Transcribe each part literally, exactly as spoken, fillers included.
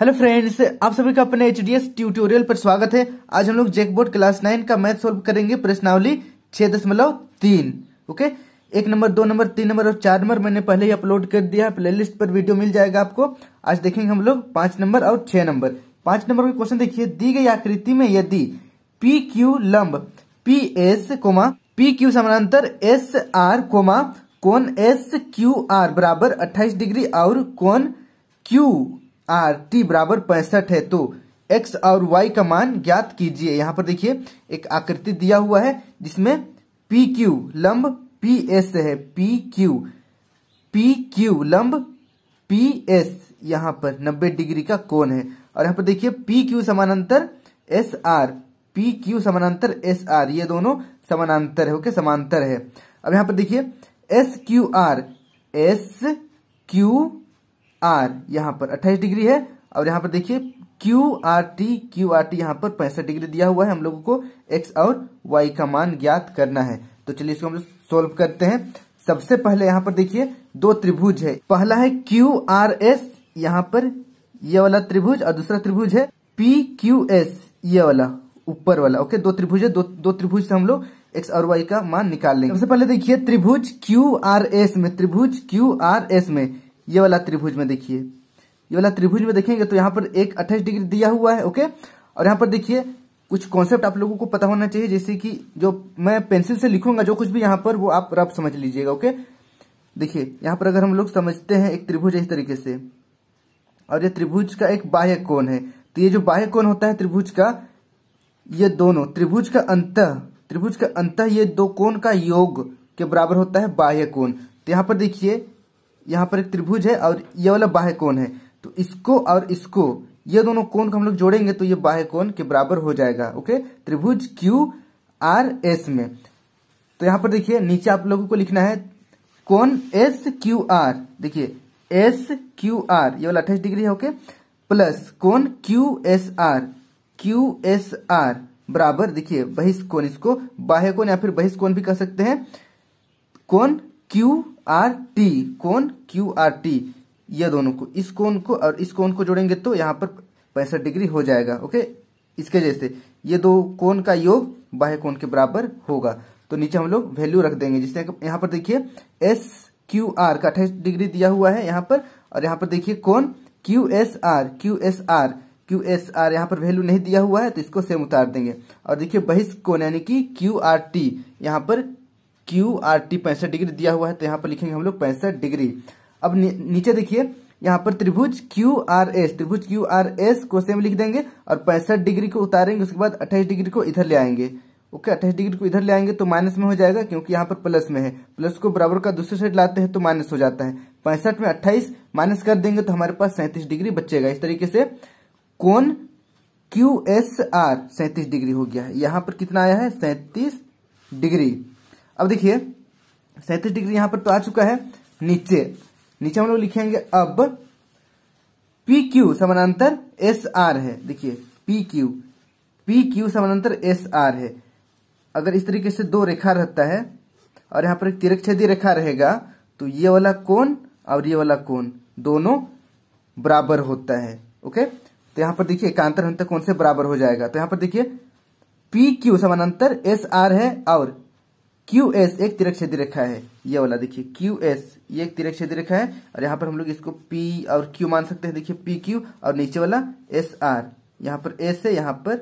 Hello friends, आप सभी का अपने एचडीएस ट्यूटोरियल पर स्वागत है। आज हम लोग जैकबोर्ड क्लास नाइन का मैथ सॉल्व करेंगे प्रश्नावली छह दशमलव तीन। ओके, एक नंबर, दो नंबर, तीन नंबर और चार नंबर मैंने पहले ही अपलोड कर दिया है, प्लेलिस्ट पर वीडियो मिल जाएगा आपको। आज देखेंगे हम लोग पांच नंबर और छह नंबर। पांच नंबर का क्वेश्चन देखिए, दी गई आकृति में यदि पी क्यू लंब P S comma P Q समानांतर एस आर कोमा कोण एस क्यू आर बराबर अट्ठाईस डिग्री और कोण क्यू आर टी बराबर पैंसठ है तो x और y का मान ज्ञात कीजिए। यहाँ पर देखिए एक आकृति दिया हुआ है जिसमें पी क्यू लंब पी एस है, पी क्यू पी क्यू लंब पी एस यहाँ पर नब्बे डिग्री का कोण है और यहाँ पर देखिए पी क्यू समानांतर एस आर, पी क्यू समानांतर एस आर, ये दोनों समानांतर है। ओके, समांतर है। अब यहाँ पर देखिए S Q R, S Q R यहाँ पर अट्ठाईस डिग्री है और यहाँ पर देखिए Q R T, Q R T यहाँ पर पैंसठ डिग्री दिया हुआ है। हम लोगों को x और y का मान ज्ञात करना है तो चलिए इसको हम लोग सोल्व करते हैं। सबसे पहले यहाँ पर देखिए दो त्रिभुज है, पहला है क्यू आर एस यहाँ पर ये वाला त्रिभुज और दूसरा त्रिभुज है पी क्यू एस ये वाला ऊपर वाला। ओके, दो त्रिभुज है, दो, दो त्रिभुज से हम लोग x और y का मान निकाल लेंगे। सबसे पहले देखिए त्रिभुज क्यू आर एस में, त्रिभुज क्यू आर एस में ये वाला त्रिभुज में देखिए, ये वाला त्रिभुज में देखेंगे तो यहाँ पर एक अट्ठाईस डिग्री दिया हुआ है। ओके, और यहाँ पर देखिए कुछ कॉन्सेप्ट आप लोगों को पता होना चाहिए, जैसे कि जो मैं पेंसिल से लिखूंगा जो कुछ भी यहाँ पर वो आप रफ समझ लीजिएगा। ओके, देखिए यहाँ पर अगर हम लोग समझते हैं एक त्रिभुज इस तरीके से और ये त्रिभुज का एक बाह्य कोण है तो ये जो बाह्य कोण होता है त्रिभुज का, ये दोनों त्रिभुज का अंतः, त्रिभुज का अंतः ये दो कोण का योग के बराबर होता है बाह्य कोण। तो यहाँ पर देखिए यहाँ पर एक त्रिभुज है और ये वाला बाह्य कोण है तो इसको और इसको ये दोनों कोण को हम लोग जोड़ेंगे तो ये बाह्य कोण के बराबर हो जाएगा। ओके, त्रिभुज क्यू आर एस में। तो यहाँ पर देखिए नीचे आप लोगों को लिखना है कोण एस क्यू आर, देखिए एस क्यू आर ये वाला अट्ठाईस डिग्री है। ओके, प्लस कोण Q S R, Q S R बराबर देखिए बहिष्कोण, इसको बाह्य कोण या फिर बहिष्कोण भी कह सकते हैं, कोण क्यू आर टी, कोण क्यू आर टी ये दोनों को, इस कोण को और इस कोण को जोड़ेंगे तो यहाँ पर पैंसठ डिग्री हो जाएगा। ओके, इसके जैसे ये दो कोण का योग बाह्य कोण के बराबर होगा तो नीचे हम लोग वैल्यू रख देंगे। जिससे यहाँ पर देखिए एस क्यू आर का अट्ठाईस डिग्री दिया हुआ है यहाँ पर और यहाँ पर देखिए कोण Q S R, Q S R, Q S R यहाँ पर वैल्यू नहीं दिया हुआ है तो इसको सेम उतार देंगे। और देखिए बहिष्कोण यानी कि क्यू आर टी, यहाँ पर क्यू आर टी पैंसठ डिग्री दिया हुआ है तो यहाँ पर लिखेंगे हम लोग पैंसठ डिग्री। अब नी, नीचे देखिए यहाँ पर त्रिभुज क्यू आर एस, त्रिभुज क्यू आर एस को सेम लिख देंगे और पैंसठ डिग्री को उतारेंगे, उसके बाद अट्ठाईस डिग्री को इधर ले आएंगे। ओके, अट्ठाईस डिग्री को इधर ले आएंगे तो माइनस में हो जाएगा क्योंकि यहाँ पर प्लस में है, प्लस को बराबर का दूसरे साइड लाते हैं तो माइनस हो जाता है। पैंसठ में अट्ठाईस माइनस कर देंगे तो हमारे पास सैंतीस डिग्री बचेगा। इस तरीके से कोण क्यू एस आर सैंतीस डिग्री हो गया है, यहाँ पर कितना आया है सैंतीस डिग्री। अब देखिए सैंतीस डिग्री यहां पर तो आ चुका है। नीचे नीचे हम लोग लिखेंगे अब पी क्यू समानांतर एस आर है, देखिए पी क्यू, पी क्यू समानांतर एस आर है। अगर इस तरीके से दो रेखा रहता है और यहां पर एक तिरक्षेदी रेखा रहेगा तो ये वाला कोण और ये वाला कोण दोनों बराबर होता है। ओके, तो यहां पर देखिए एकांतर अंतर कोण से बराबर हो जाएगा। तो यहां पर देखिए पी क्यू समानांतर एस आर है और क्यू एस एक तिरक्षेदी रेखा है, ये वाला देखिए क्यू एस ये एक तिरक्षेदी रेखा है और यहाँ पर हम लोग इसको P और Q मान सकते हैं। देखिए पी क्यू और नीचे वाला एस आर, यहाँ पर S है यहाँ पर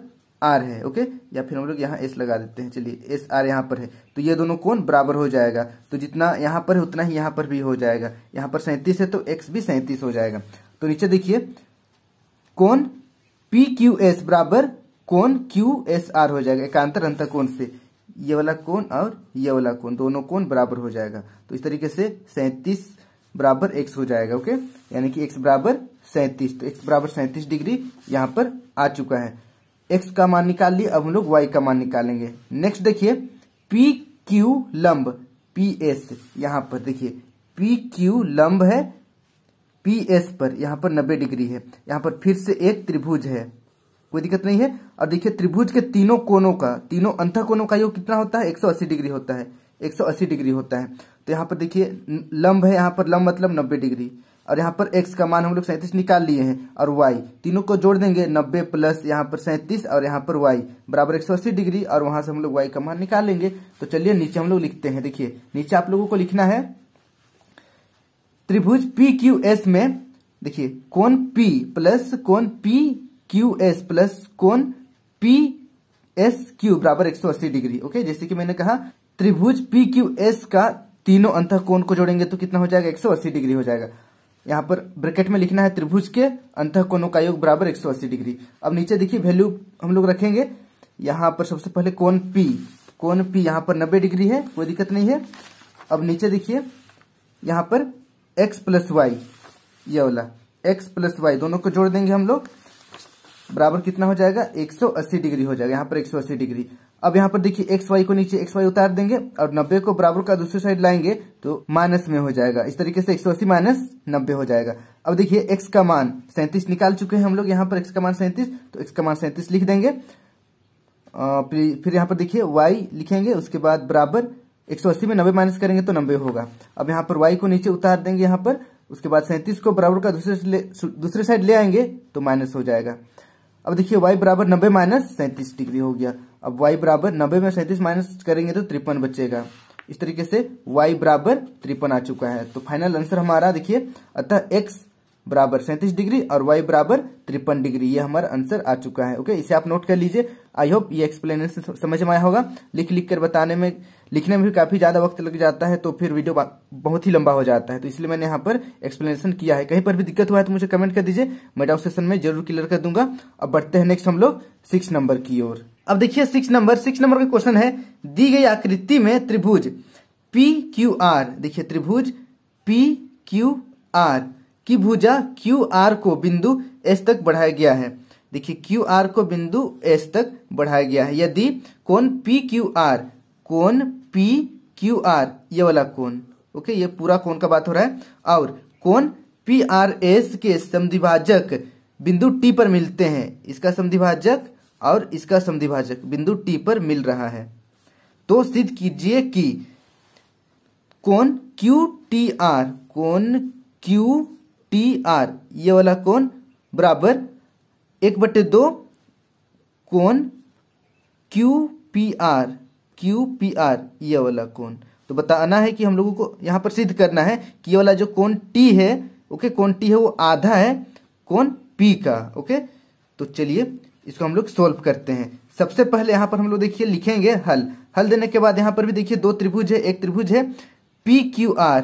R है। ओके, या फिर हम लोग यहाँ S लगा देते हैं, चलिए S R यहाँ पर है तो ये दोनों कोण बराबर हो जाएगा। तो जितना यहाँ पर है उतना ही यहाँ पर भी हो जाएगा, यहाँ पर सैंतीस है तो X भी सैंतीस हो जाएगा। तो नीचे देखिए कोण पी क्यू एस बराबर कोण क्यू एस आर हो जाएगा एकांतर अंतर कोण से, ये वाला कोण और ये वाला कोण दोनों कोण बराबर हो जाएगा। तो इस तरीके से सैंतीस बराबर एक्स हो जाएगा। ओके, यानी कि एक्स बराबर सैंतीस, तो एक्स बराबर सैंतीस डिग्री यहाँ पर आ चुका है। एक्स का मान निकाल लिए, अब हम लोग वाई का मान निकालेंगे। नेक्स्ट देखिए पी क्यू लंब पी एस, यहाँ पर देखिए पी क्यू लंब है पी एस पर, यहाँ पर नब्बे डिग्री है। यहाँ पर फिर से एक त्रिभुज है, कोई दिक्कत नहीं है। और देखिए त्रिभुज के तीनों कोनों का, तीनों अंतः कोनों का योग कितना होता है एक सौ अस्सी डिग्री होता है, एक सौ अस्सी डिग्री होता है। तो यहाँ पर देखिए लंब है, यहाँ पर लंब मतलब नब्बे डिग्री, और यहाँ पर x का मान हम लोग सैंतीस निकाल लिए हैं और y तीनों को जोड़ देंगे नब्बे प्लस यहाँ पर सैंतीस और यहाँ पर y बराबर एक सौ अस्सी डिग्री और वहां से हम लोग y का मान निकालेंगे। तो चलिए नीचे हम लोग लिखते हैं। देखिए नीचे आप लोगों को लिखना है त्रिभुज P Q S में देखिए कोण P प्लस कोण P Q S प्लस कोण P S Q बराबर एक सौ अस्सी डिग्री। ओके, जैसे कि मैंने कहा त्रिभुज P Q S का तीनों अंतः कोण को जोड़ेंगे तो कितना हो जाएगा, एक सौ अस्सी डिग्री हो जाएगा। यहाँ पर ब्रैकेट में लिखना है त्रिभुज के अंतः कोणों का योग बराबर एक सौ अस्सी डिग्री। अब नीचे देखिए वैल्यू हम लोग रखेंगे। यहाँ पर सबसे पहले कोण P, कोण P यहाँ पर नब्बे डिग्री है, कोई दिक्कत नहीं है। अब नीचे देखिए यहाँ पर x प्लस वाई, ये वाला x प्लस वाई दोनों को जोड़ देंगे हम लोग बराबर कितना हो जाएगा, एक सौ अस्सी डिग्री हो जाएगा। यहाँ पर एक सौ अस्सी डिग्री। अब यहाँ पर देखिए एक्स वाई को नीचे एक्स वाई उतार देंगे और नब्बे को बराबर का दूसरी साइड लाएंगे तो माइनस में हो जाएगा। इस तरीके से एक सौ अस्सी माइनस नब्बे हो जाएगा। अब देखिए x का मान सैंतीस निकाल चुके हैं हम लोग। यहाँ पर x का मान सैंतीस, तो x का मान सैंतीस लिख देंगे। आ, फिर यहाँ पर देखिए y लिखेंगे, उसके बाद बराबर एक सौ अस्सी में नब्बे माइनस करेंगे तो नब्बे होगा। अब यहाँ पर y को नीचे उतार देंगे यहाँ पर, उसके बाद सैंतीस को बराबर का दूसरे दूसरे साइड ले आएंगे तो माइनस हो जाएगा। अब देखिए y बराबर नब्बे माइनस सैंतीस डिग्री हो गया। अब y बराबर नब्बे में सैंतीस माइनस करेंगे तो तिरपन बचेगा। इस तरीके से y बराबर तिरपन आ चुका है। तो फाइनल आंसर हमारा देखिए, अतः x बराबर सैंतीस डिग्री और y बराबर तिरपन डिग्री, ये हमारा आंसर आ चुका है। ओके, इसे आप नोट कर लीजिए। आई होप ये एक्सप्लेनेशन समझ में आया होगा। लिख लिख कर बताने में लिखने में भी काफी ज्यादा वक्त लग जाता है तो फिर वीडियो बहुत ही लंबा हो जाता है, तो इसलिए मैंने यहाँ पर एक्सप्लेनेशन किया है। कहीं पर भी दिक्कत हुआ है तो मुझे कमेंट कर दीजिए, मैं डाउट सेशन में जरूर क्लियर कर दूंगा। अब बढ़ते हैं नेक्स्ट हम लोग सिक्स नंबर की ओर। अब देखिए सिक्स नंबर सिक्स नंबर का क्वेश्चन है, दी गई आकृति में त्रिभुज पी क्यू आर, देखिए त्रिभुज पी क्यू आर की भुजा क्यू आर को बिंदु एस तक बढ़ाया गया है। देखिए क्यू आर को बिंदु एस तक बढ़ाया गया है। यदि कोण पी क्यू आर, कोण पी क्यू आर ये वाला कोण, ओके ये पूरा कोण का बात हो रहा है, और कोण पी आर एस के समद्विभाजक बिंदु टी पर मिलते हैं। इसका समद्विभाजक और इसका समद्विभाजक बिंदु टी पर मिल रहा है, तो सिद्ध कीजिए कि कोण क्यू टी आर, कोण क्यू टी आर ये वाला कोण बराबर एक बटे दो कोण Q P R, Q P R ये वाला कोण। तो बताना है कि हम लोगों को यहाँ पर सिद्ध करना है कि ये वाला जो कोण टी है, ओके कोण टी है वो आधा है कोण पी का। ओके, तो चलिए इसको हम लोग सोल्व करते हैं। सबसे पहले यहाँ पर हम लोग देखिए लिखेंगे हल। हल देने के बाद यहाँ पर भी देखिए दो त्रिभुज है, एक त्रिभुज है P Q R,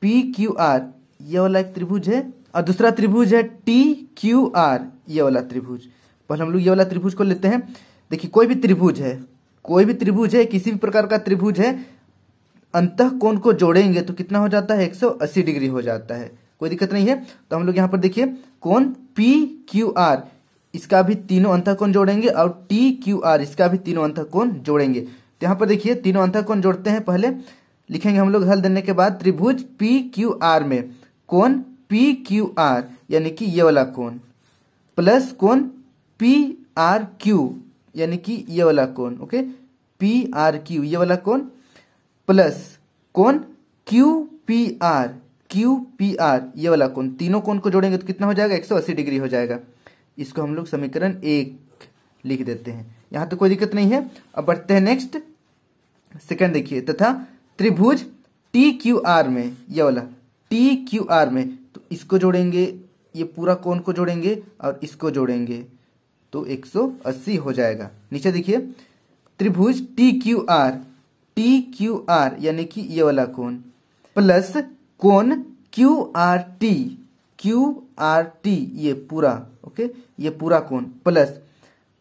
P Q R ये वाला एक त्रिभुज है और दूसरा त्रिभुज है टी क्यू आर ये वाला त्रिभुज। पहले हम लोग ये वाला त्रिभुज को लेते हैं। देखिए कोई भी त्रिभुज है, कोई भी त्रिभुज है, किसी भी प्रकार का त्रिभुज है, अंतः कोण को जोड़ेंगे तो कितना हो जाता है, एक सौ अस्सी डिग्री हो जाता है, कोई दिक्कत नहीं है। तो हम लोग यहाँ पर देखिए कोण पी क्यू आर इसका भी तीनों अंतः कोण जोड़ेंगे और टी क्यू आर इसका भी तीनों अंतः कोण जोड़ेंगे। तो यहाँ पर देखिए तीनों अंतः कोण जोड़ते हैं। पहले लिखेंगे हम लोग हल देने के बाद त्रिभुज पी क्यू आर में कोण पी क्यू आर यानी कि ये वाला कोण प्लस कोण पी आर क्यू यानी कि ये वाला कोण, ओके पी आर क्यू ये वाला कोण प्लस कोण Q P R, Q P R ये वाला कोण, तीनों कोण को जोड़ेंगे तो कितना हो जाएगा, एक सौ अस्सी डिग्री हो जाएगा। इसको हम लोग समीकरण एक लिख देते हैं, यहाँ तो कोई दिक्कत नहीं है। अब बढ़ते हैं नेक्स्ट सेकंड। देखिए तथा त्रिभुज टी क्यू आर में, ये वाला टी क्यू आर में, तो इसको जोड़ेंगे, ये पूरा कोण को जोड़ेंगे और इसको जोड़ेंगे तो एक सौ अस्सी हो जाएगा। नीचे देखिए त्रिभुज T Q R, T Q R यानी कि ये वाला कोण प्लस कोण Q R T, Q R T ये पूरा, ओके ये पूरा कोण प्लस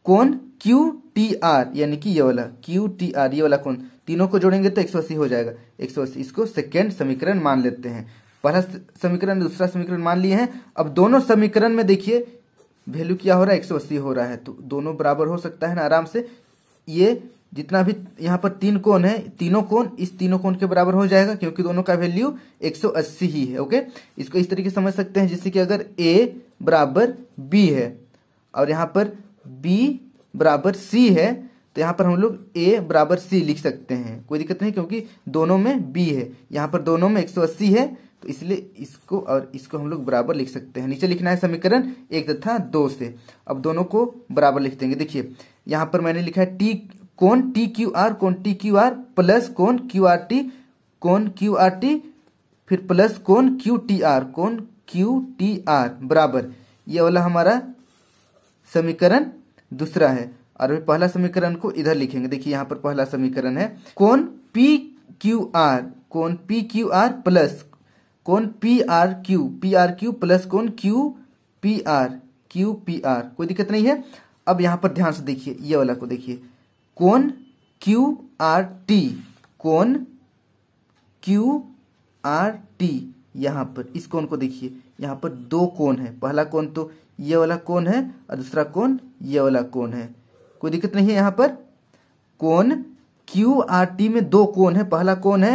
कोण क्यू टी आर यानी कि ये वाला क्यू टी आर ये वाला कोण, तीनों को जोड़ेंगे तो एक सौ अस्सी हो जाएगा। एक सौ अस्सी इसको सेकेंड समीकरण मान लेते हैं। पहला समीकरण दूसरा समीकरण मान लिए हैं। अब दोनों समीकरण में देखिए वैल्यू क्या हो रहा है, एक सौ अस्सी हो रहा है, तो दोनों बराबर हो सकता है ना आराम से। ये जितना भी यहाँ पर तीन कोण है, तीनों कोण इस तीनों कोण के बराबर हो जाएगा क्योंकि दोनों का वैल्यू एक सौ अस्सी ही है। ओके, इसको इस तरीके समझ सकते हैं जैसे कि अगर ए बराबर बी है और यहाँ पर बी बराबर सी है तो यहाँ पर हम लोग ए बराबर सी लिख सकते हैं, कोई दिक्कत नहीं क्योंकि दोनों में बी है। यहाँ पर दोनों में एक सौ अस्सी है तो इसलिए इसको और इसको हम लोग बराबर लिख सकते हैं। नीचे लिखना है समीकरण एक तथा दो से। अब दोनों को बराबर लिख देंगे। देखिए यहाँ पर मैंने लिखा है टी कोण टी क्यू आर कोण टी क्यू आर प्लस कोण क्यू आर टी कोण क्यू आर टी फिर प्लस कोण क्यू टी आर कोण क्यू टी आर बराबर ये वाला हमारा समीकरण दूसरा है। और अभी पहला समीकरण को इधर लिखेंगे। देखिए यहाँ पर पहला समीकरण है कोण पी क्यू आर कोण पी क्यू आर प्लस कोण P R Q P R Q plus कोण Q P R Q P R कोई दिक्कत नहीं है। अब यहाँ पर ध्यान से देखिए ये वाला को देखिए कोण क्यू आर टी कोण क्यू आर टी यहाँ पर इस कोण को देखिए। यहाँ पर दो कोण है, पहला कोण तो ये वाला कोण है और दूसरा कोण ये वाला कोण है। कोई दिक्कत नहीं है। यहाँ पर कोण क्यू आर टी में दो कोण है, पहला कोण है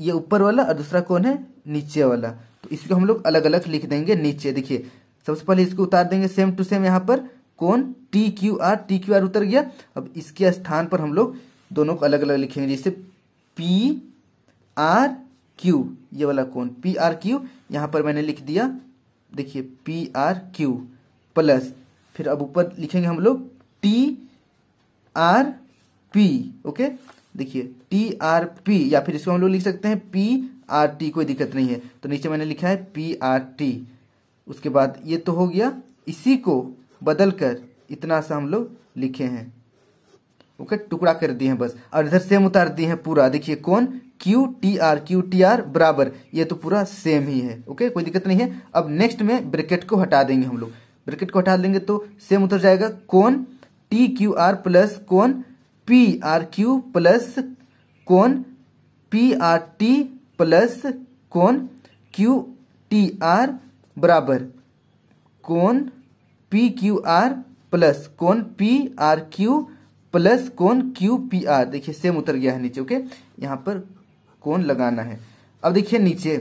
ये ऊपर वाला और दूसरा कोण है नीचे वाला। तो इसको हम लोग अलग अलग लिख देंगे। नीचे देखिए सबसे पहले इसको उतार देंगे सेम टू सेम। यहाँ पर कोण T Q R T Q R उतर गया। अब इसके स्थान पर हम लोग दोनों को अलग अलग लिखेंगे। जैसे पी आर क्यू ये वाला कोण पी आर क्यू यहाँ पर मैंने लिख दिया। देखिए पी आर क्यू प्लस फिर अब ऊपर लिखेंगे हम लोग टी आर पी। ओके देखिए टी आर पी या फिर इसको हम लोग लिख सकते हैं पी आर टी कोई दिक्कत नहीं है। तो नीचे मैंने लिखा है पी आर टी। उसके बाद ये तो हो गया, इसी को बदल कर इतना सा हम लोग लिखे हैं। ओके टुकड़ा कर दिए हैं बस। और इधर सेम उतार दिए हैं पूरा। देखिए कोण Q T R Q T R बराबर ये तो पूरा सेम ही है। ओके कोई दिक्कत नहीं है। अब नेक्स्ट में ब्रैकेट को हटा देंगे हम लोग। ब्रैकेट को हटा देंगे तो सेम उतर जाएगा कोण टी क्यू आर प्लस कोण पी आर क्यू प्लस कोण पी आर टी प्लस कोण क्यू टी आर बराबर कोण पी क्यू आर प्लस कोण पी आर क्यू प्लस कोण क्यू पी आर। देखिए सेम उतर गया है नीचे। ओके यहाँ पर कोण लगाना है। अब देखिए नीचे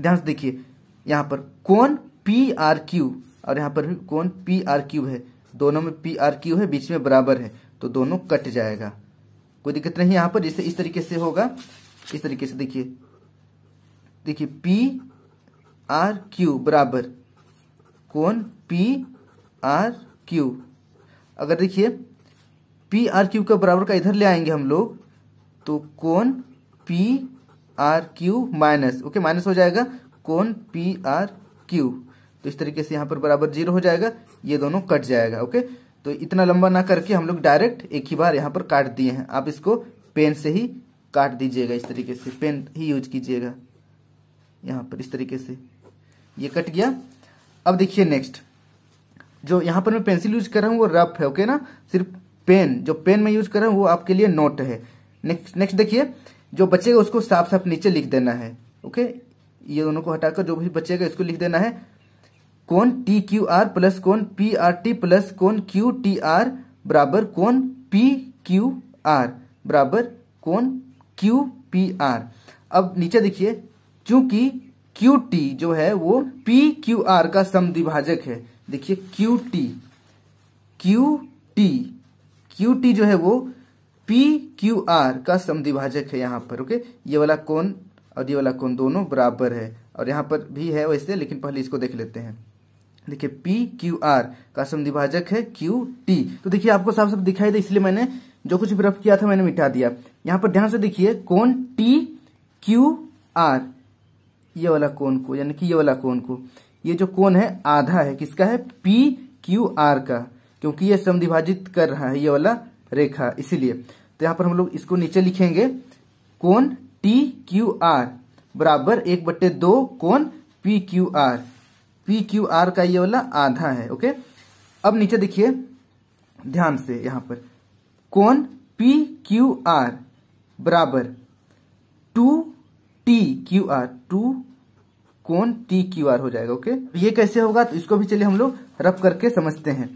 ध्यान से देखिए यहाँ पर कोण पी आर क्यू और यहाँ पर भी कोण पी आर क्यू है। दोनों में पी आर क्यू है, बीच में बराबर है तो दोनों कट जाएगा। कोई दिक्कत नहीं। यहाँ पर जैसे इस तरीके से होगा, इस तरीके से देखिए देखिए पी आर क्यू बराबर कोण पी आर क्यू। अगर देखिए पी आर क्यू का बराबर का इधर ले आएंगे हम लोग तो कोण P R Q minus okay minus हो जाएगा कोण पी आर क्यू। तो इस तरीके से यहाँ पर बराबर जीरो हो जाएगा, ये दोनों कट जाएगा। ओके तो इतना लंबा ना करके हम लोग डायरेक्ट एक ही बार यहाँ पर काट दिए हैं। आप इसको पेन से ही काट दीजिएगा, इस तरीके से पेन ही यूज कीजिएगा। यहाँ पर इस तरीके से ये कट गया। अब देखिए नेक्स्ट जो यहाँ पर मैं पेंसिल यूज कर रहा हूँ वो रफ है। ओके ना, सिर्फ पेन जो पेन में यूज कर रहा हूँ वो आपके लिए नोट है। नेक्स्ट नेक्स्ट देखिए जो बचेगा उसको साफ साफ नीचे लिख देना है। ओके ये दोनों को हटाकर जो भी बचेगा इसको लिख देना है। कोण टी क्यू आर प्लस कोण पी आर टी प्लस कोण क्यू टी आर बराबर कोण पी क्यू आर बराबर कोण क्यू पी आर। अब नीचे देखिए चूंकि क्यू टी जो है वो पी क्यू आर का समद्विभाजक है। देखिए Q T Q T Q T जो है वो पी क्यू आर का समद्विभाजक है। यहाँ पर ओके ये वाला कोण और ये वाला कोण दोनों बराबर है। और यहाँ पर भी है वैसे, लेकिन पहले इसको देख लेते हैं। देखिए पी क्यू आर का समद्विभाजक है क्यू टी। तो देखिए आपको साफ साफ दिखाई दे इसलिए मैंने जो कुछ भी रफ किया था मैंने मिटा दिया। यहाँ पर ध्यान से देखिए कोण टी क्यू आर ये वाला कोण को यानी कि ये वाला कोण को ये जो कोण है आधा है किसका है पी क्यू आर का, क्योंकि ये समद्विभाजित कर रहा है ये वाला रेखा इसीलिए। तो यहाँ पर हम लोग इसको नीचे लिखेंगे कोण टी क्यू आर बराबर एक बट्टे दो कोण P Q R P Q R का ये वाला आधा है। ओके अब नीचे देखिए ध्यान से यहाँ पर कोण पी क्यू आर बराबर two T Q R two कोण टी क्यू आर हो जाएगा। ओके ये कैसे होगा तो इसको भी चलिए हम लोग रफ करके समझते हैं।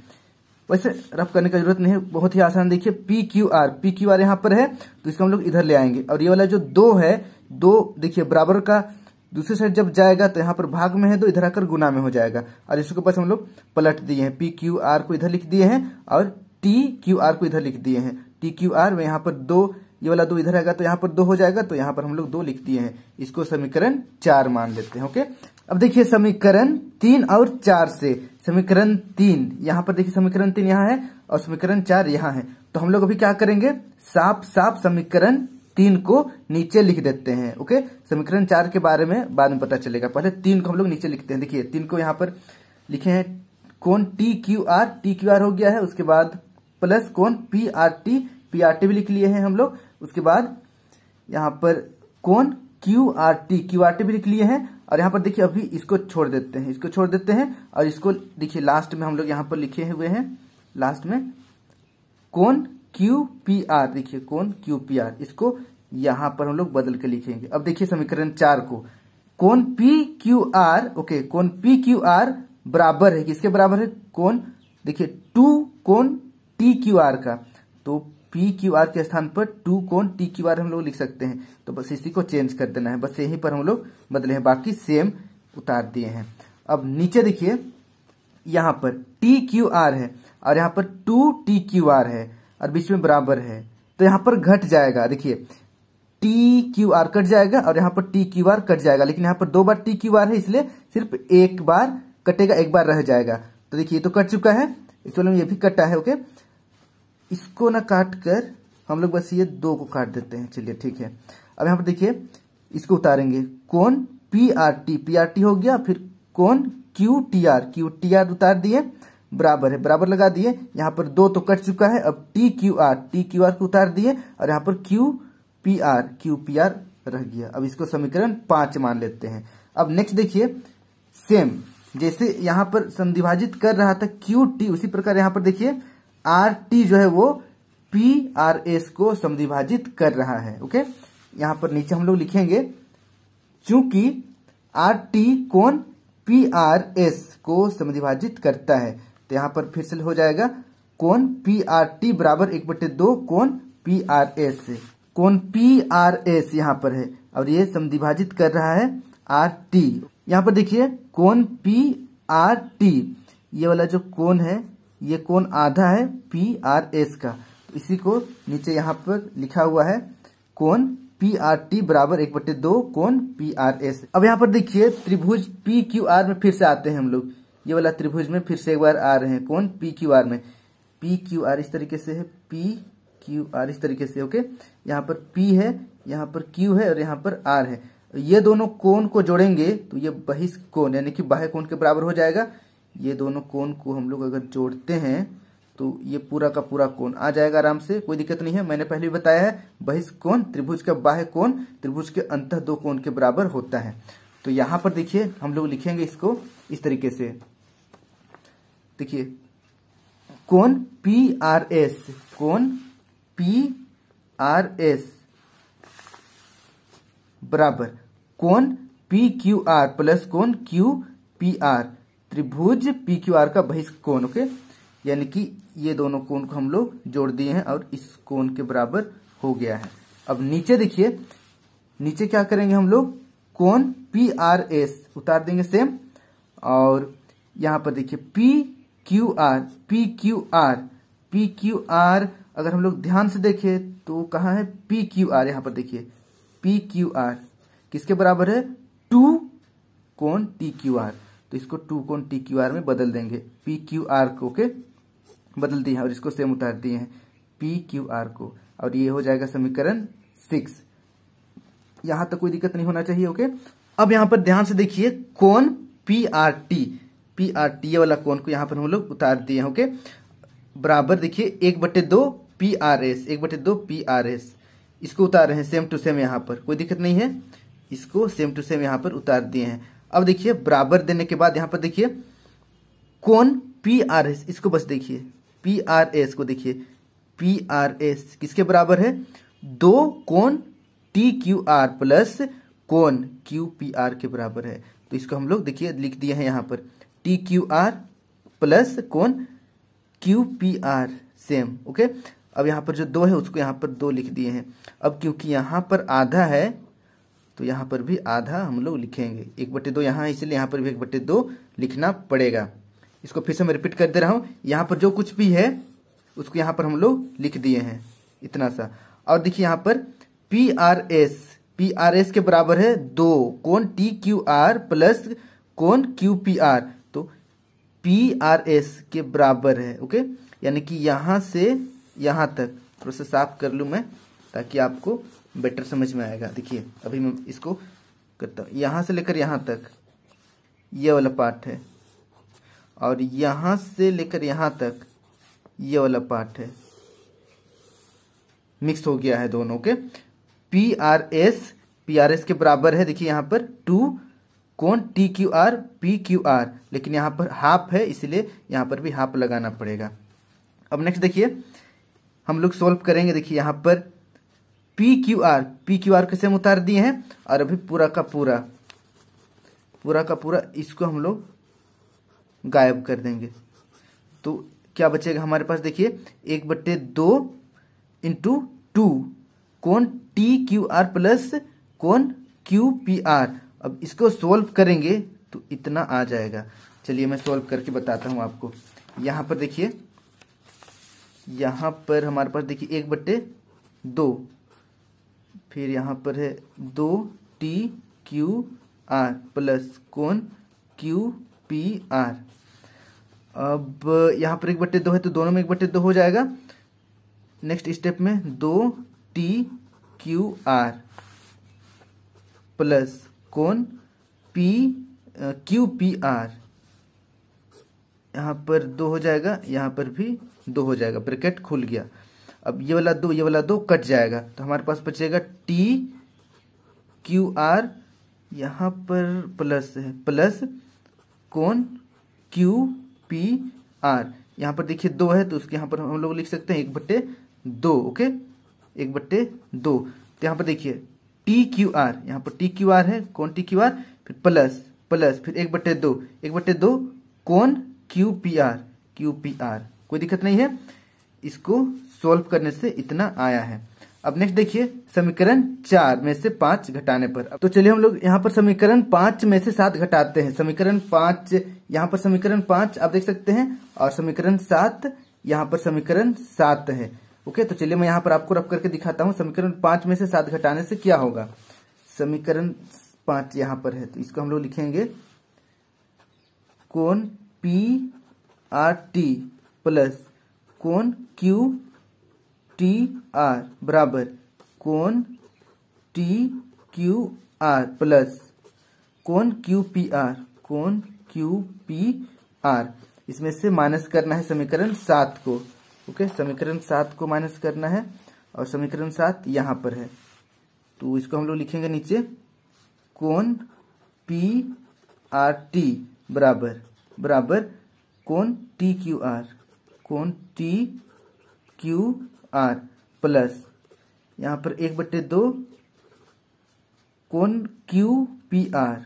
वैसे रफ करने का जरूरत नहीं है, बहुत ही आसान। देखिए P Q R P Q R यहाँ पर है तो इसको हम लोग इधर ले आएंगे। और ये वाला जो दो है दो देखिए बराबर का दूसरी साइड जब जाएगा तो यहाँ पर भाग में है तो इधर आकर गुना में हो जाएगा। और इसके पास हम लोग पलट दिए हैं, पी क्यू आर को इधर लिख दिए हैं और टी क्यू आर को इधर लिख दिए हैं। टी क्यू आर में यहाँ पर दो ये वाला दो इधर आएगा तो यहाँ पर दो हो जाएगा, तो यहाँ पर हम लोग दो लिख दिए हैं। इसको समीकरण चार मान लेते हैं। ओके, अब देखिए समीकरण तीन और चार से समीकरण तीन यहाँ पर देखिए समीकरण तीन यहाँ है और समीकरण चार यहाँ है। तो हम लोग अभी क्या करेंगे, साफ साफ समीकरण तीन को नीचे लिख देते हैं। ओके, समीकरण चार के बारे में बाद में पता चलेगा, पहले तीन को हम लोग नीचे लिखते हैं। देखिए तीन को यहाँ पर लिखे हैं कोण T Q R, T Q R हो गया है, उसके बाद प्लस कोण P R T, P R T भी लिख लिए हैं हम लोग। उसके बाद यहाँ पर कोण Q R T, Q R T भी लिख लिए हैं। और यहाँ पर देखिए अभी इसको छोड़ देते हैं, इसको छोड़ देते हैं और इसको देखिए लास्ट में हम लोग यहाँ पर लिखे हुए हैं, लास्ट में कोण क्यू पी आर, देखिए कोण क्यू पी आर, इसको यहाँ पर हम लोग बदल के लिखेंगे। अब देखिए समीकरण चार को कोण पी क्यू आर, ओके कोण पी क्यू आर बराबर है, किसके बराबर है, कोण देखिए टू कोण टी क्यू आर का। तो पी क्यू आर के स्थान पर टू कोण टी क्यू आर हम लोग लिख सकते हैं। तो बस इसी को चेंज कर देना है, बस यहीं पर हम लोग बदले हैं, बाकी सेम उतार दिए हैं। अब नीचे देखिए यहाँ पर टी क्यू आर है और यहाँ पर टू टी क्यू आर है और बीच में बराबर है, तो यहाँ पर घट जाएगा। देखिए टी क्यू आर कट जाएगा और यहाँ पर टी क्यू आर कट जाएगा, लेकिन यहाँ पर दो बार टी क्यू आर है इसलिए सिर्फ एक बार कटेगा, एक बार रह जाएगा। तो देखिए ये तो कट चुका है, एक्चुअल में ये भी कटा है। ओके, इसको ना काट कर हम लोग बस ये दो को काट देते हैं, चलिए ठीक है। अब यहाँ पर देखिए इसको उतारेंगे, कोण P R T, P R T हो गया, फिर कोण Q T R, Q T R उतार दिए, बराबर है, बराबर लगा दिए। यहाँ पर दो तो कट चुका है, अब T Q R, T Q R को उतार दिए और यहाँ पर Q P R, Q P R रह गया। अब इसको समीकरण पांच मान लेते हैं। अब नेक्स्ट देखिए सेम जैसे यहाँ पर समद्विभाजित कर रहा था क्यू टी, उसी प्रकार यहाँ पर देखिए आर टी जो है वो पी आर एस को समद्विभाजित कर रहा है। ओके, यहाँ पर नीचे हम लोग लिखेंगे चूंकि आर टी कोण पी आर एस को समद्विभाजित करता है, तो यहाँ पर फिर से हो जाएगा कोण पी आर टी बराबर एक बटे दो कोण पी आर एस, कोण पी आर एस यहाँ पर है और ये समद्विभाजित कर रहा है आर टी। यहाँ पर देखिए कोण पी आर टी, ये वाला जो कोण है ये कोण आधा है पी आर एस का, तो इसी को नीचे यहाँ पर लिखा हुआ है कोण पी आर टी बराबर एक बटे दो कोण पी आर एस। अब यहाँ पर देखिए त्रिभुज पी क्यू आर में फिर से आते हैं हम लोग, ये वाला त्रिभुज में फिर से एक बार आ रहे हैं कोण पी क्यू आर में, पी क्यू आर इस तरीके से है, पी क्यू आर इस तरीके से। ओके, यहाँ पर पी है, यहाँ पर क्यू है और यहाँ पर आर है। ये दोनों कोण को जोड़ेंगे तो ये बहिष्कोण यानी कि बाह्य कोण के बराबर हो जाएगा। ये दोनों कोण को हम लोग अगर जोड़ते हैं तो ये पूरा का पूरा कोण आ जाएगा, आराम से, कोई दिक्कत नहीं है। मैंने पहले भी बताया है बहिष्कोण त्रिभुज का बाह्य कोण त्रिभुज के अंतः दो कोण के बराबर होता है। तो यहाँ पर देखिए हम लोग लिखेंगे इसको इस तरीके से, देखिए कोण पी आर एस, कोण पी आर एस बराबर कोण पी क्यू आर प्लस कोण क्यू पी आर त्रिभुज पी क्यू आर का बहिष्कोण। ओके, यानी कि ये दोनों कोण को हम लोग जोड़ दिए हैं और इस कोण के बराबर हो गया है। अब नीचे देखिए, नीचे क्या करेंगे हम लोग, कोण पी आर एस उतार देंगे सेम, और यहाँ पर देखिए P Q R, P Q R, P Q R अगर हम लोग ध्यान से देखें तो कहाँ है पी क्यू आर, यहाँ पर देखिए पी क्यू आर किसके बराबर है, टू कोण टी क्यू आर, तो इसको टू कोण टी क्यू आर में बदल देंगे पी क्यू आर को। ओके, बदल दिए हैं और इसको सेम उतार दिए हैं पी क्यू आर को, और ये हो जाएगा समीकरण सिक्स। यहां तक कोई दिक्कत नहीं होना चाहिए। ओके, अब यहां पर ध्यान से देखिए कोण P R T, P R T ये वाला कोण को यहां पर हम लोग उतार दिए हैं। ओके, बराबर देखिए एक बटे दो पी आर एस, एक बटे दो पी आर एस, इसको उतार रहे हैं सेम टू सेम, यहाँ पर कोई दिक्कत नहीं है, इसको सेम टू सेम यहाँ पर उतार दिए हैं। अब देखिए बराबर देने के बाद यहाँ पर देखिए कोण पी आर एस, इसको बस देखिए पी आर एस को देखिए, पी आर एस किसके बराबर है, दो कोण टी क्यू आर प्लस कोण क्यू पी आर के बराबर है। तो इसको हम लोग देखिए लिख दिए हैं यहाँ पर टी क्यू आर प्लस कोण Q P R same. Okay, अब यहाँ पर जो दो है उसको यहाँ पर दो लिख दिए हैं। अब क्योंकि यहाँ पर आधा है तो यहाँ पर भी आधा हम लोग लिखेंगे, एक बटे दो यहाँ है इसलिए यहाँ पर भी एक बटे दो लिखना पड़ेगा। इसको फिर से मैं रिपीट कर दे रहा हूँ, यहाँ पर जो कुछ भी है उसको यहाँ पर हम लोग लिख दिए हैं इतना सा, और देखिए यहाँ पर P R S P R S के बराबर है दो कोण टी क्यू आर प्लस कोण क्यू पी आर, तो पी आर एस के बराबर है। ओके, यानी कि यहाँ से यहाँ तक प्रोसेस साफ कर लूँ मैं ताकि आपको बेटर समझ में आएगा। देखिए अभी मैं इसको करता हूँ, यहाँ से लेकर यहाँ तक ये वाला पार्ट है और यहाँ से लेकर यहाँ तक ये वाला पार्ट है, मिक्स हो गया है दोनों के। P R S P R S के बराबर है, देखिए यहाँ पर टू कोण T Q R P Q R, लेकिन यहाँ पर हाफ है इसलिए यहाँ पर भी हाफ लगाना पड़ेगा। अब नेक्स्ट देखिए हम लोग सॉल्व करेंगे। देखिए यहाँ पर P Q R P Q R कैसे हम उतार दिए हैं और अभी पूरा का पूरा पूरा का पूरा इसको हम लोग गायब कर देंगे, तो क्या बचेगा हमारे पास। देखिए एक बट्टे दो इंटू टू कोण टी क्यू आर प्लस कोण क्यू पी आर, अब इसको सोल्व करेंगे तो इतना आ जाएगा। चलिए मैं सोल्व करके बताता हूँ आपको। यहाँ पर देखिए, यहाँ पर हमारे पास देखिए एक बट्टे दो, फिर यहाँ पर है दो टी क्यू आर प्लस कोण क्यू पी आर। अब यहाँ पर एक बट्टे दो है तो दोनों में एक बट्टे दो हो जाएगा। नेक्स्ट स्टेप में दो टी क्यू आर प्लस कोण पी क्यू पी आर, यहाँ पर दो हो जाएगा, यहाँ पर भी दो हो जाएगा, ब्रैकेट खुल गया। अब ये वाला दो ये वाला दो कट जाएगा तो हमारे पास बचेगा टी क्यू आर, यहाँ पर प्लस है प्लस कोण क्यू पी आर। यहाँ पर देखिए दो है तो उसके यहाँ पर हम लोग लिख सकते हैं एक बट्टे दो। ओके, एक बट्टे दो, तो यहाँ पर देखिए टी क्यू आर, यहाँ पर टी क्यू आर है कोण टी क्यू आर, फिर प्लस प्लस फिर एक बट्टे दो एक बट्टे दो कोण Q P R Q P R. कोई दिक्कत नहीं है, इसको सोल्व करने से इतना आया है। अब नेक्स्ट देखिए समीकरण चार में से पांच घटाने पर। तो चलिए हम लोग यहाँ पर समीकरण पांच में से सात घटाते हैं। समीकरण पांच, यहाँ पर समीकरण पांच आप देख सकते हैं, और समीकरण सात, यहाँ पर समीकरण सात है। ओके, तो चलिए मैं यहाँ पर आपको रफ करके दिखाता हूँ समीकरण पांच में से सात घटाने से क्या होगा। समीकरण पांच यहाँ पर है तो इसको हम लोग लिखेंगे कोण पी आर टी प्लस कोण क्यू टी आर बराबर कोण टी क्यू आर प्लस कोण क्यू पी आर कोण क्यू पी आर। इसमें से माइनस करना है समीकरण सात को। ओके, समीकरण सात को माइनस करना है और समीकरण सात यहाँ पर है तो इसको हम लोग लिखेंगे नीचे कोण पी आर टी बराबर बराबर कोण टी क्यू आर कोण टी क्यू आर प्लस यहाँ पर एक बट्टे दो कोण क्यू पी आर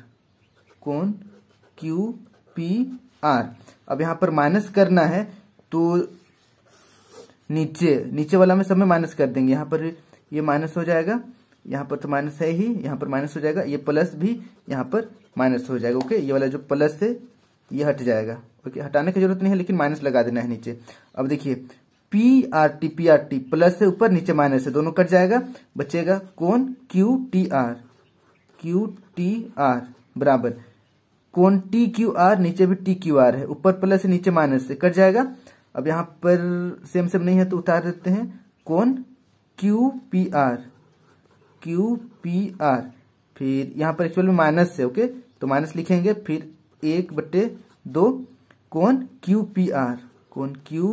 कोण क्यू पी आर। अब यहाँ पर माइनस करना है तो नीचे नीचे वाला में सब में माइनस कर देंगे। यहाँ पर ये माइनस हो जाएगा, यहाँ पर तो माइनस है ही, यहाँ पर माइनस हो जाएगा, ये प्लस भी यहाँ पर माइनस हो जाएगा। ओके, ये वाला जो प्लस है ये हट जाएगा। ओके, हटाने की जरूरत नहीं है लेकिन माइनस लगा देना है नीचे। अब देखिए P R T P R T plus है ऊपर, नीचे माइनस है, दोनों कट जाएगा, बचेगा कोण Q T R Q T R बराबर कोण टी क्यू आर, नीचे भी टी क्यू आर है, ऊपर प्लस है नीचे माइनस है, कट जाएगा। अब यहाँ पर सेम सेम नहीं है तो उतार देते हैं कोण Q P R Q P R. फिर यहाँ पर एक्चुअल में माइनस है, ओके तो माइनस लिखेंगे, फिर एक बट्टे दो कोण क्यू पी आर कोण क्यू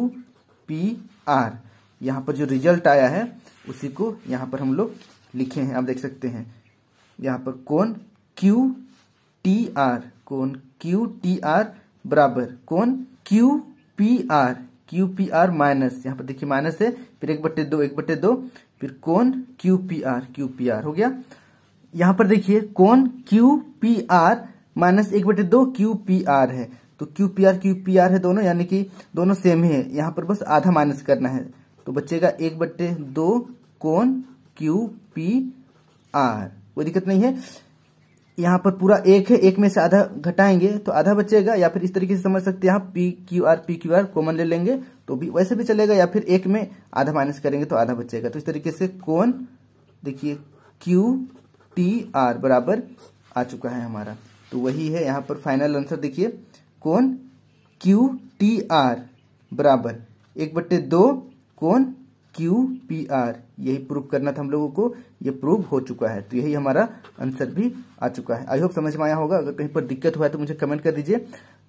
पी आर। यहाँ पर जो रिजल्ट आया है उसी को यहाँ पर हम लोग लिखे हैं, आप देख सकते हैं यहाँ पर कोण क्यू टी आर कोण क्यू टी आर बराबर कोण Q P R Q P R minus, यहाँ पर देखिए माइनस है, फिर एक बट्टे दो एक बट्टे दो फिर कोण Q P R Q P R हो गया। यहाँ पर देखिए कोण क्यू पी आर माइनस एक बटे दो क्यू पी आर है तो Q P R Q P R है दोनों, यानी कि दोनों सेम ही है, यहाँ पर बस आधा माइनस करना है तो बचेगा एक बट्टे दो कोण क्यू पी आर। कोई दिक्कत नहीं है, यहाँ पर पूरा एक है, एक में से आधा घटाएंगे तो आधा बचेगा, या फिर इस तरीके से समझ सकते हैं यहाँ P Q R P Q R common ले लेंगे तो भी वैसे भी चलेगा, या फिर एक में आधा माइनस करेंगे तो आधा बचेगा। तो इस तरीके से कोण देखिए क्यू टी आर बराबर आ चुका है हमारा, तो वही है यहाँ पर फाइनल आंसर। देखिए कोण क्यू टी आर बराबर एक बट्टे दो कोण क्यू पी आर, यही प्रूव करना था हम लोगों को, ये प्रूव हो चुका है। तो यही हमारा आंसर भी आ चुका है। आई होप समझ में आया होगा। अगर कहीं पर दिक्कत हुआ है तो मुझे कमेंट कर दीजिए,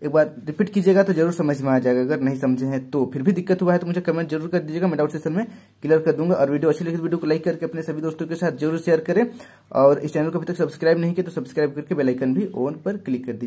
एक बार रिपीट कीजिएगा तो जरूर समझ में आ जाएगा। अगर नहीं समझे हैं तो फिर भी दिक्कत हुआ है तो मुझे कमेंट जरूर कर दीजिएगा, मैं डाउट सेशन में क्लियर कर दूंगा। और वीडियो अच्छी लगी तो वीडियो को लाइक करके अपने सभी दोस्तों के साथ जरूर शेयर करें, और इस चैनल को अभी तक सब्सक्राइब नहीं किया तो सब्सक्राइब करके बेल आइकन भी ऑन पर क्लिक कर दीजिए।